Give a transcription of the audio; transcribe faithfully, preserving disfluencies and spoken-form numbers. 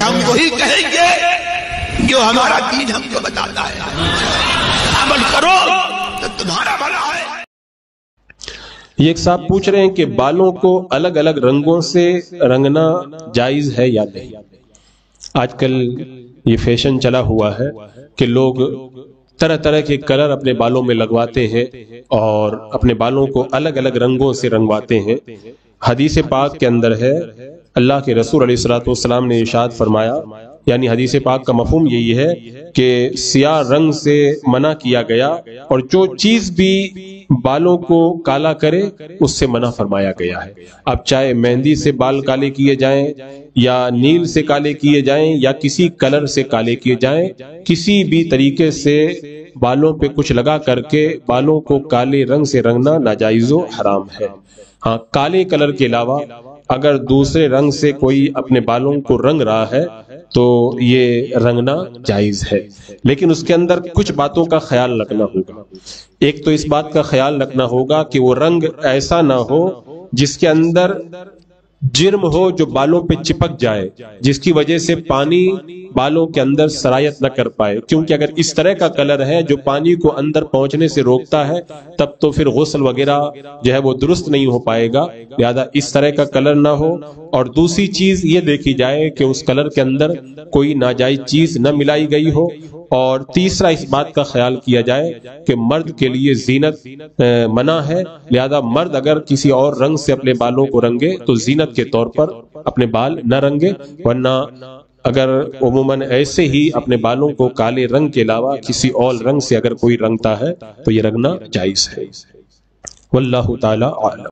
हम वही कहेंगे जो हमारा दीन हमको बताता है। अमल करो तो तुम्हारा भला है। ये एक साहब पूछ रहे हैं कि बालों को अलग अलग रंगों से रंगना जायज है या नहीं। आजकल ये फैशन चला हुआ है कि लोग तरह तरह के कलर अपने बालों में लगवाते हैं और अपने बालों को अलग अलग रंगों से रंगवाते हैं। हदीस पाक के अंदर है, अल्लाह के रसूल अलैहिस्सलाम ने इरशाद फरमाया, यानी हदीस पाक का मफहूम यही है कि सियाह रंग से मना किया गया और जो चीज भी बालों को काला करे उससे मना फरमाया गया है। अब चाहे मेहंदी से बाल काले किए जाएं या नील से काले किए जाएं या किसी कलर से काले किए जाएं, किसी भी तरीके से बालों पे कुछ लगा करके बालों को काले रंग से रंगना नाजायज़ो हराम है। हाँ, काले कलर के अलावा अगर दूसरे रंग से कोई अपने बालों को रंग रहा है तो ये रंगना जायज़ है, लेकिन उसके अंदर कुछ बातों का ख्याल रखना होगा। एक तो इस बात का ख्याल रखना होगा कि वो रंग ऐसा ना हो जिसके अंदर जिर्म हो जो बालों पे चिपक जाए, जिसकी वजह से पानी बालों के अंदर सरायत न कर पाए, क्योंकि अगर इस तरह का कलर है जो पानी को अंदर पहुंचने से रोकता है तब तो फिर गुस्ल वगैरह जो है वो दुरुस्त नहीं हो पाएगा। लिहाजा इस तरह का कलर ना हो। और दूसरी चीज ये देखी जाए कि उस कलर के अंदर कोई नाजायज चीज न मिलाई गई हो। और तीसरा, इस बात का ख्याल किया जाए कि मर्द के लिए जीनत मना है, लिहाजा मर्द अगर किसी और रंग से अपने बालों को रंगे तो जीनत के तौर पर अपने बाल न रंगे, वरना अगर उमूमन ऐसे ही अपने बालों को काले रंग के अलावा किसी और रंग से अगर कोई रंगता है तो ये रंगना जायज है। वल्लाहु ताला आलम।